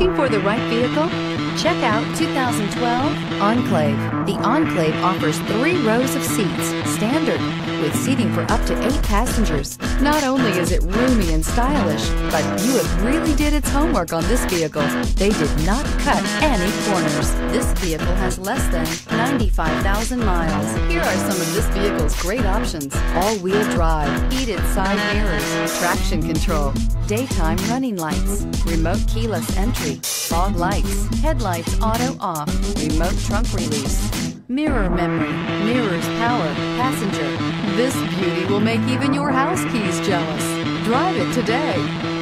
Looking for the right vehicle? Check out 2012 Enclave. The Enclave offers 3 rows of seats, standard, with seating for up to 8 passengers. Not only is it roomy and stylish, but Buick really did its homework on this vehicle. They did not cut any corners. This vehicle has less than 95,000 miles. Here are some of this vehicle's great options: all-wheel drive, heated side mirrors, traction control, daytime running lights, remote keyless entry, fog lights, headlights auto off, remote trunk release, mirror memory, mirrors power, passenger. This beauty will make even your house keys jealous. Drive it today.